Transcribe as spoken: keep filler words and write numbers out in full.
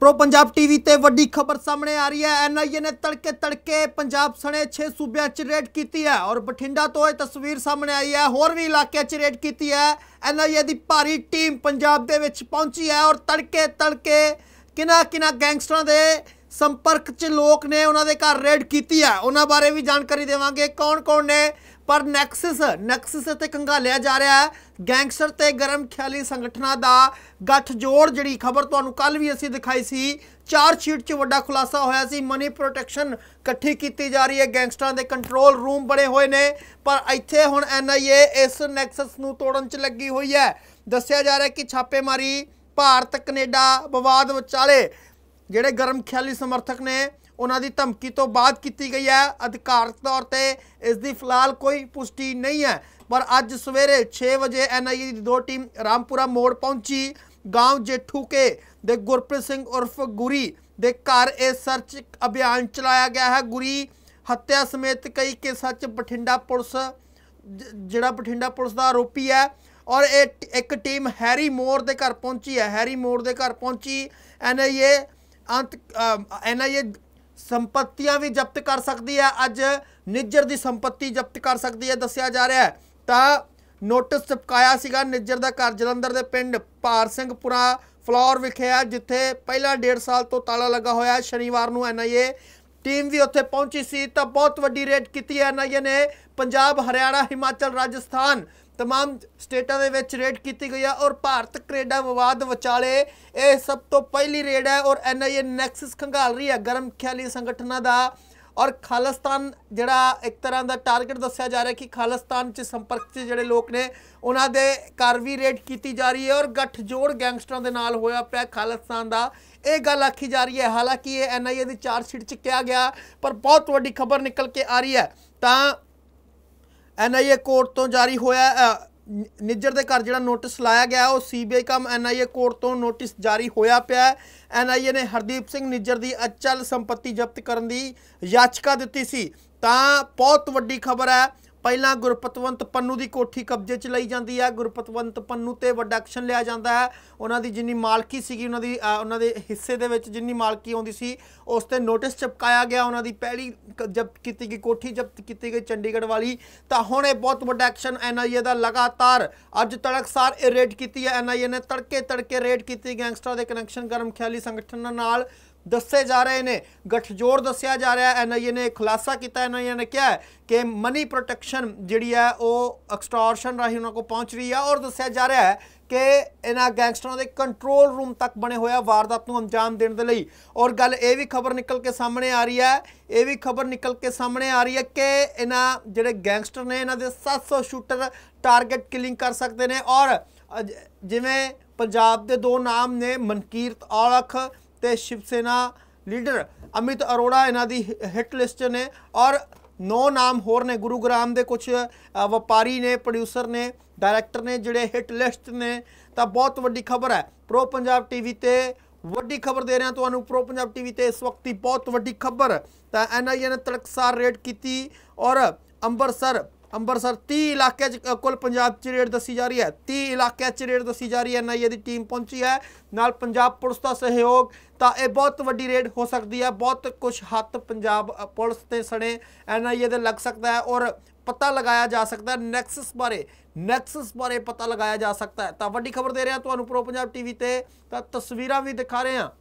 Pro Punjab TV ते वड्डी खबर सामने आ रही है। एन आई ए ने तड़के तड़के पंजाब सने छे सूबे च रेड की है और बठिंडा तो यह तस्वीर सामने आई है। होर भी इलाके च रेड की है। एन आई ए की भारी टीम पंजाब दे विच पहुंची है और तड़के तड़के किना किना गैंगस्टरों के संपर्क च लोग ने उन्होंने घर रेड की है। उन्होंने बारे भी जानकारी देवांगे कौन कौन ने, पर नैक्सिस नैक्सिस ते कंघालिया जा रहा है गैंगस्टर ते गर्म ख्याली संगठनों का गठजोड़। जी खबर तुहानूं कल भी असी दिखाई सी, चार्जशीट च वड्डा खुलासा होया सी। मनी प्रोटेक्शन इकट्ठी की जा रही है, गैंगस्टरों के कंट्रोल रूम बने हुए ने, पर इत्थे हुण एन आई ए इस नैक्सिस नूं तोड़न च लगी हुई है। दस्सिया जा रहा है कि छापेमारी भारत कनेडा विवाद विचाले जिहड़े गर्म ख्याली समर्थक ने उन्होंने धमकी तो बाद की गई है। अधिकारत तौर पर इसकी फिलहाल कोई पुष्टि नहीं है, पर अज सवेरे छे बजे एन आई ए की दो टीम रामपुरा मोड़ पहुंची। गांव जेठू के दे गुरप्रीत सिंह उर्फ गुरी दे घर ए सर्च अभियान चलाया गया है। गुरी हत्या समेत कई केसा च बठिंडा पुलिस जिहड़ा बठिंडा पुलिस का आरोपी है और एक टीम हैरी मोड़ के घर पहुंची है। हैरी मोड़ के घर पहुंची एन आई ए अंत एन आई ए संपत्तियां भी जब्त कर सकती है। अज निज्जर की संपत्ति जब्त कर सकती है दस्सिया जा रहा है। तो नोटिस चिपकाया सीगा। निज्जर का घर जलंधर के पिंड भार सिंहपुरा फलौर विखे है, जिथे पहला डेढ़ साल तो ताला लगा होया है। शनिवार को एन आई ए टीम भी उत्थे पहुंची सी तो बहुत वड्डी रेड की। एन आई ए ने पंजाब हरियाणा हिमाचल राजस्थान तमाम स्टेटा दे विच रेड की गई है और भारत कनेडा विवाद विचाले ये सब तो पहली रेड है। और एन आई ए नैक्सिस खंगाल रही है गर्म ख्याली संगठनों का और खालिस्तान जड़ा एक तरह का टारगेट दस्सिया जा रहा है कि खालिस्तान से संपर्क से जोड़े लोग ने उन्होंने घर भी रेड की जा रही है और गठजोड़ गैंगस्टरों के नाल होया पिया खालिस्तान का ये गल आखी जा रही है। हालांकि ये एन आई ए की चार्जशीट च कहा गया, पर बहुत वड्डी खबर निकल के आ रही है। तो एन आई ए कोर्ट तो जारी होया निज्जर के घर जो नोटिस लाया गया और C B I cum N I A court तो नोटिस जारी होया पिया। एन आई ए ने हरदीप सिंह निज्जर की अचल संपत्ति जब्त करने की याचिका दी सी। तो बहुत वड्डी खबर है। पहला गुरपतवंत पन्नू की कोठी कब्जे च लई जाती है। गुरपतवंत पन्नू ते वड्डा एक्शन लिया जाता है। उन्होंने जिन्नी मालकी सी उन्होंने उन्होंने हिस्से दे विच जिन्नी मालकी आती सी उस ते नोटिस चिपकाया गया। उन्होंने पहली जब्त की गई कोठी जब्त की गई चंडीगढ़ वाली। तो हुण ये बहुत वड्डा एक्शन एन आई ए का लगातार अज तड़कसार ए रेड की है। एन आई ए ने तड़के तड़के रेड की। गैंगस्टर के कनैक्शन गर्म ख्याली संगठन नाल दसे जा रहे हैं, गठजोड़ दस्सिया जा रहा है। एन आई ए ने खुलासा किया। एन आई ए ने कहा है कि मनी प्रोटेक्शन जिहड़ी है वो एक्सटॉर्शन राही उन्हां को पहुँच रही है और दस्सिया जा रहा है कि इन्हां गैंगस्टरों के कंट्रोल रूम तक बने होया वारदात नूं अंजाम देने दे लई। और गल ये भी खबर निकल के सामने आ रही है ये भी खबर निकल के सामने आ रही है कि इन्हां जिहड़े गैंगस्टर ने इन्हां दे सत्त सौ शूटर टारगेट किलिंग कर सकते हैं। और जिवें पंजाब के दो नाम ने मनकीरत औलख ते शिवसेना लीडर अमित अरोड़ा इन्हां दी हिट लिस्ट ने और नौ नाम होर ने गुरुग्राम के कुछ व्यापारी ने प्रोड्यूसर ने डायरैक्टर ने जिहड़े हिट लिस्ट ने। तो बहुत वड्डी खबर है। प्रो पंजाब टीवी ते वड्डी खबर दे रहे हैं तुहानूं। प्रो पंजाब टीवी ते इस वक्त की बहुत वड्डी खबर। तो एन आई ए ने तड़कसार रेड की और अंबरसर अंबरसर तीस इलाके कुल पंजाब च रेड दसी जा रही है। तीस इलाके च रेड दसी जा रही है। एन आई ए की टीम पहुंची है नाल पंजाब पुलिस का सहयोग। तो यह बहुत वड्डी रेड हो सकती है। बहुत कुछ हथ पंजाब पुलिस के सने एन आई ए दे लग सकता है और पता लगाया जा सकता है नैक्सिस बारे नैक्सिस बारे पता लगाया जा सकता है। तो वड्डी खबर दे रहे हैं तुहानूं प्रो पंजाब टीवी ते। तस्वीरां भी दिखा रहे हैं।